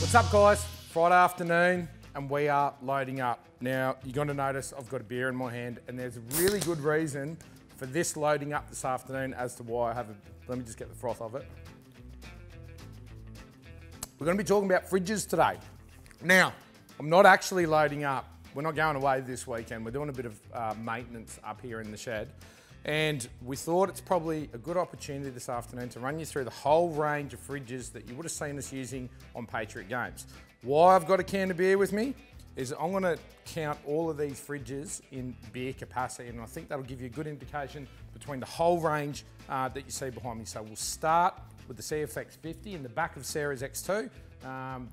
What's up, guys? Friday afternoon and we are loading up. Now, you're going to notice I've got a beer in my hand, and there's a really good reason for this loading up this afternoon as to why I have a... Let me just get the froth of it. We're going to be talking about fridges today. Now, I'm not actually loading up. We're not going away this weekend. We're doing a bit of maintenance up here in the shed. And we thought it's probably a good opportunity this afternoon to run you through the whole range of fridges that you would have seen us using on Patriot Games. Why I've got a can of beer with me is I'm going to count all of these fridges in beer capacity, and I think that'll give you a good indication between the whole range that you see behind me. So we'll start with the CFX50 in the back of Sarah's X2.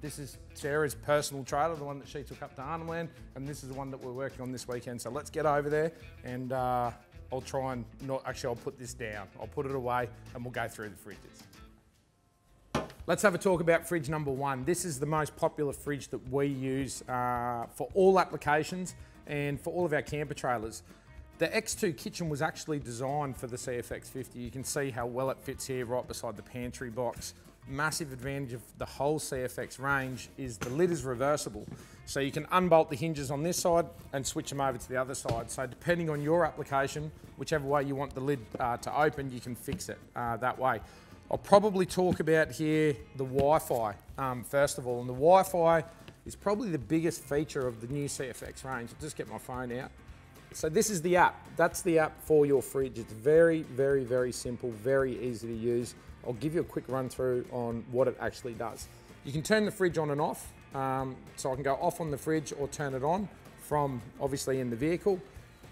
This is Sarah's personal trailer, the one that she took up to Arnhem Land, and this is the one that we're working on this weekend. So let's get over there and I'll try and not, actually I'll put this down. I'll put it away and we'll go through the fridges. Let's have a talk about fridge number one. This is the most popular fridge that we use for all applications and for all of our camper trailers. The X2 kitchen was actually designed for the CFX50. You can see how well it fits here right beside the pantry box. Massive advantage of the whole CFX range is the lid is reversible. So you can unbolt the hinges on this side and switch them over to the other side. So depending on your application, whichever way you want the lid to open, you can fix it that way. I'll probably talk about here the Wi-Fi first of all. And the Wi-Fi is probably the biggest feature of the new CFX range. I'll just get my phone out. So this is the app. That's the app for your fridge. It's very, very, very simple, very easy to use. I'll give you a quick run through on what it actually does. You can turn the fridge on and off. So I can go off on the fridge or turn it on from obviously in the vehicle.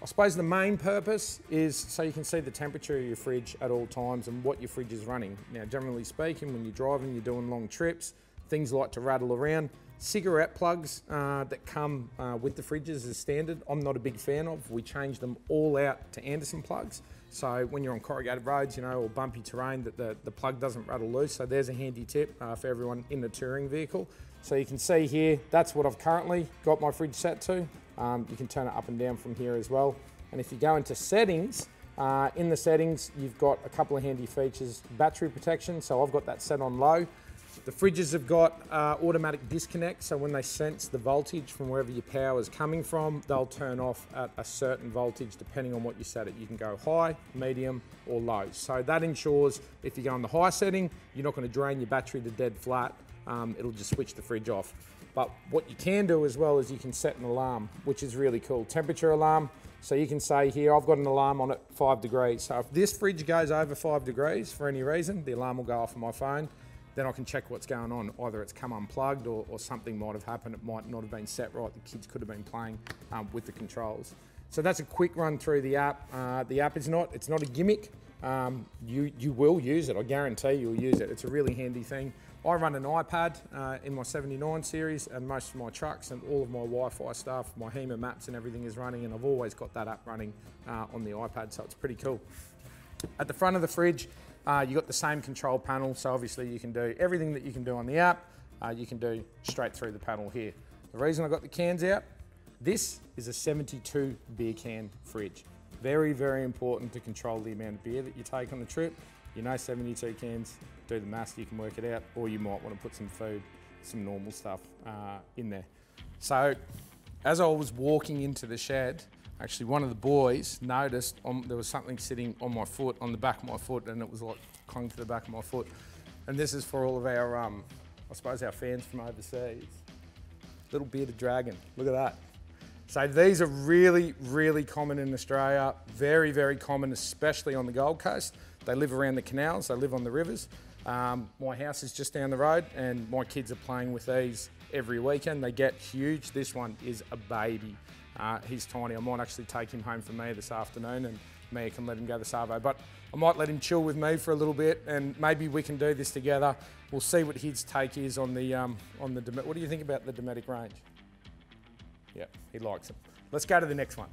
I suppose the main purpose is so you can see the temperature of your fridge at all times and what your fridge is running. Now, generally speaking, when you're driving, you're doing long trips, things like to rattle around. Cigarette plugs that come with the fridges is standard. I'm not a big fan of. We change them all out to Anderson plugs. So when you're on corrugated roads, you know, or bumpy terrain, that the plug doesn't rattle loose. So there's a handy tip for everyone in a touring vehicle. So you can see here, that's what I've currently got my fridge set to. You can turn it up and down from here as well. And if you go into settings, in the settings, you've got a couple of handy features. Battery protection, so I've got that set on low. The fridges have got automatic disconnect, so when they sense the voltage from wherever your power is coming from, they'll turn off at a certain voltage depending on what you set it. You can go high, medium or low. So that ensures if you go on the high setting, you're not going to drain your battery to dead flat. It'll just switch the fridge off. But what you can do as well is you can set an alarm, which is really cool. Temperature alarm. So you can say here, I've got an alarm on at 5 degrees. So if this fridge goes over 5 degrees for any reason, the alarm will go off on my phone. Then I can check what's going on. Either it's come unplugged or something might have happened. It might not have been set right. The kids could have been playing with the controls. So that's a quick run through the app. The app is not, it's not a gimmick. You will use it. I guarantee you'll use it. It's a really handy thing. I run an iPad in my 79 series, and most of my trucks and all of my Wi-Fi stuff, my HEMA maps and everything is running, and I've always got that app running on the iPad, so it's pretty cool. At the front of the fridge, you got the same control panel, so obviously you can do everything that you can do on the app, you can do straight through the panel here. The reason I got the cans out, this is a 72 beer can fridge. Very, very important to control the amount of beer that you take on the trip. You know, 72 cans, do the maths, you can work it out, or you might want to put some food, some normal stuff in there. So as I was walking into the shed, actually, one of the boys noticed there was something sitting on my foot, on the back of my foot, and it was like clung to the back of my foot. And this is for all of our, I suppose, our fans from overseas. Little bearded dragon, look at that. So these are really, really common in Australia. Very, very common, especially on the Gold Coast. They live around the canals, they live on the rivers. My house is just down the road, and my kids are playing with these every weekend. They get huge. This one is a baby. He's tiny. I might actually take him home for me this afternoon, and Mia can let him go to Savo. But I might let him chill with me for a little bit, and maybe we can do this together. We'll see what his take is on the Dometic. What do you think about the Dometic range? Yeah, he likes it. Let's go to the next one.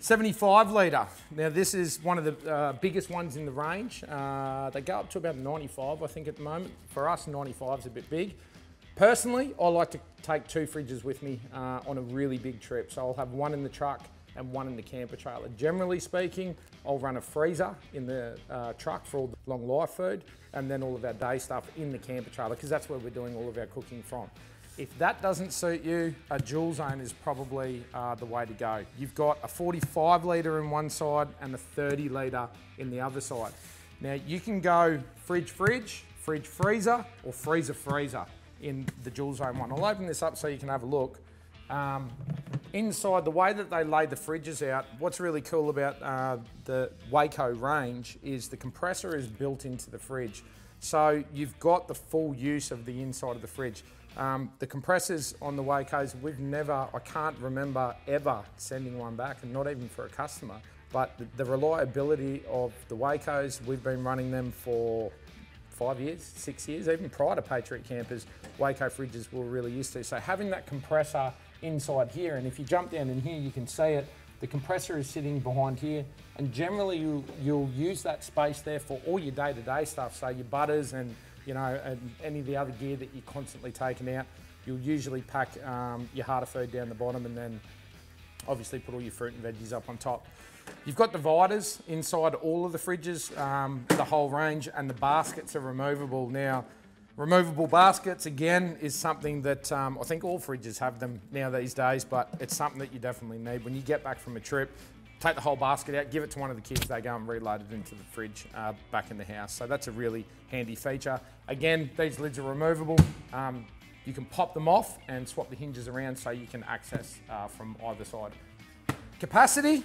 75 litre. Now this is one of the biggest ones in the range. They go up to about 95, I think, at the moment. For us, 95 is a bit big. Personally, I like to take two fridges with me on a really big trip. So I'll have one in the truck and one in the camper trailer. Generally speaking, I'll run a freezer in the truck for all the long life food, and then all of our day stuff in the camper trailer, because that's where we're doing all of our cooking from. If that doesn't suit you, a dual zone is probably the way to go. You've got a 45 litre in one side and a 30 litre in the other side. Now you can go fridge-fridge, fridge-freezer, or freezer-freezer in the dual zone one. I'll open this up so you can have a look. Inside, the way that they lay the fridges out, what's really cool about the Waeco range is the compressor is built into the fridge. So you've got the full use of the inside of the fridge. The compressors on the Waecos, I can't remember ever sending one back, and not even for a customer, but the reliability of the Waecos, we've been running them for 5 years, 6 years, even prior to Patriot Campers, Waeco fridges we're really used to. So having that compressor inside here, and if you jump down in here, you can see it, the compressor is sitting behind here, and generally you'll use that space there for all your day-to-day stuff, so your butters and and any of the other gear that you're constantly taking out. You'll usually pack your harder food down the bottom, and then obviously put all your fruit and veggies up on top. You've got dividers inside all of the fridges, the whole range, and the baskets are removable. Now, removable baskets, again, is something that I think all fridges have them now these days, but it's something that you definitely need. When you get back from a trip, take the whole basket out, give it to one of the kids, they go and reload it into the fridge back in the house. So that's a really handy feature. Again, these lids are removable. You can pop them off and swap the hinges around so you can access from either side. Capacity,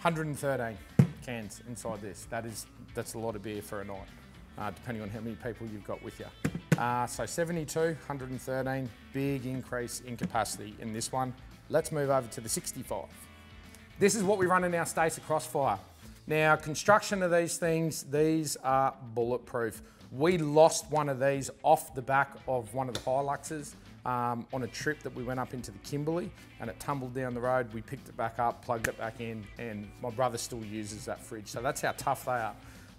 113 cans inside this. That's a lot of beer for a night, depending on how many people you've got with you. So 72, 113, big increase in capacity in this one. Let's move over to the 65. This is what we run in our Stacer Crossfire. Now, construction of these things, these are bulletproof. We lost one of these off the back of one of the Hiluxes on a trip that we went up into the Kimberley, and it tumbled down the road. We picked it back up, plugged it back in, and my brother still uses that fridge. So that's how tough they are.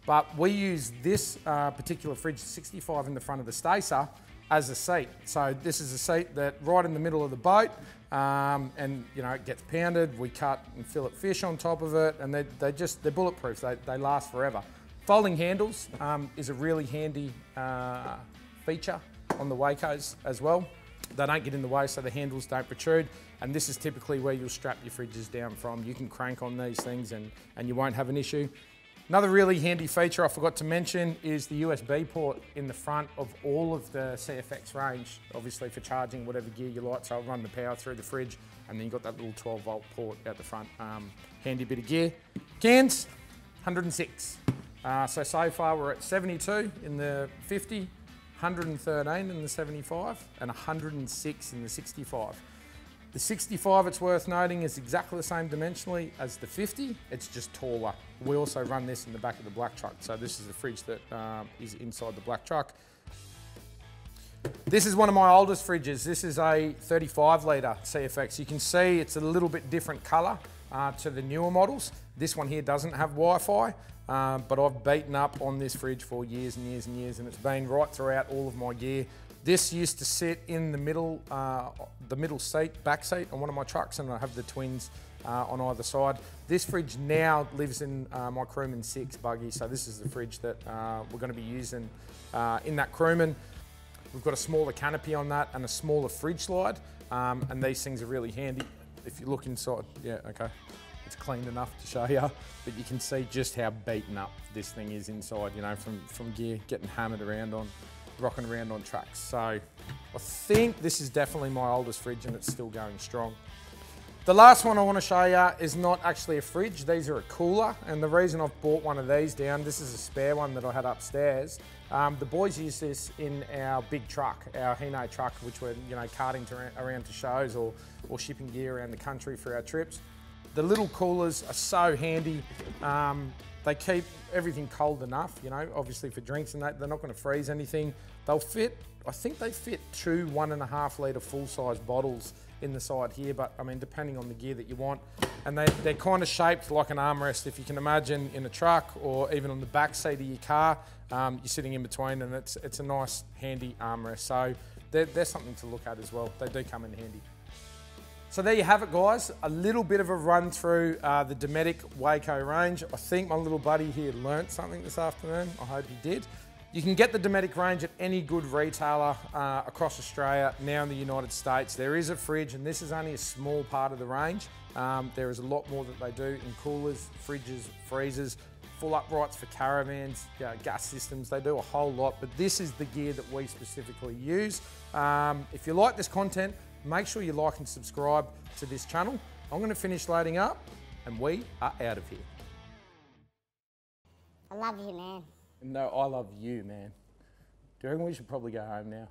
But we use this particular fridge, 65 in the front of the Stacer, as a seat. So this is a seat that right in the middle of the boat, and it gets pounded. We cut and fillet fish on top of it, and they're bulletproof. They last forever. Folding handles is a really handy feature on the Waecos as well. They don't get in the way, so the handles don't protrude, and this is typically where you'll strap your fridges down from. You can crank on these things and you won't have an issue. Another really handy feature I forgot to mention is the USB port in the front of all of the CFX range, obviously for charging whatever gear you like. So I'll run the power through the fridge, and then you've got that little 12 volt port out the front. Handy bit of gear. Cans, 106. So far we're at 72 in the 50, 113 in the 75, and 106 in the 65. The 65, it's worth noting, is exactly the same dimensionally as the 50, it's just taller. We also run this in the back of the black truck, so this is the fridge that is inside the black truck. This is one of my oldest fridges. This is a 35 litre CFX. You can see it's a little bit different colour to the newer models. This one here doesn't have Wi-Fi, but I've beaten up on this fridge for years and years and years, and it's been right throughout all of my gear. This used to sit in the middle seat, back seat on one of my trucks, and I have the twins on either side. This fridge now lives in my Crewman 6 buggy, so this is the fridge that we're going to be using in that Crewman. We've got a smaller canopy on that and a smaller fridge slide, and these things are really handy. If you look inside, yeah, okay, it's clean enough to show you, but you can see just how beaten up this thing is inside, from gear getting hammered around on. Rocking around on tracks. So I think this is definitely my oldest fridge, and it's still going strong. The last one I want to show you is not actually a fridge. These are a cooler, and the reason I've bought one of these down, this is a spare one that I had upstairs. The boys use this in our big truck, our Hino truck, which we're carting around to shows or shipping gear around the country for our trips. The little coolers are so handy. They keep everything cold enough, obviously for drinks and that. They're not going to freeze anything. They'll fit, I think they fit 2 1.5 litre full-size bottles in the side here, but I mean, depending on the gear that you want. And they're kind of shaped like an armrest, if you can imagine, in a truck or even on the back seat of your car. You're sitting in between, and it's a nice, handy armrest. So they're something to look at as well. They do come in handy. So there you have it, guys. A little bit of a run through the Dometic Waeco range. I think my little buddy here learnt something this afternoon. I hope he did. You can get the Dometic range at any good retailer across Australia, now in the United States. There is a fridge, and this is only a small part of the range. There is a lot more that they do in coolers, fridges, freezers, full uprights for caravans, gas systems. They do a whole lot, but this is the gear that we specifically use. If you like this content, make sure you like and subscribe to this channel. I'm going to finish loading up, and we are out of here. I love you, man. No, I love you, man. Do you reckon we should probably go home now?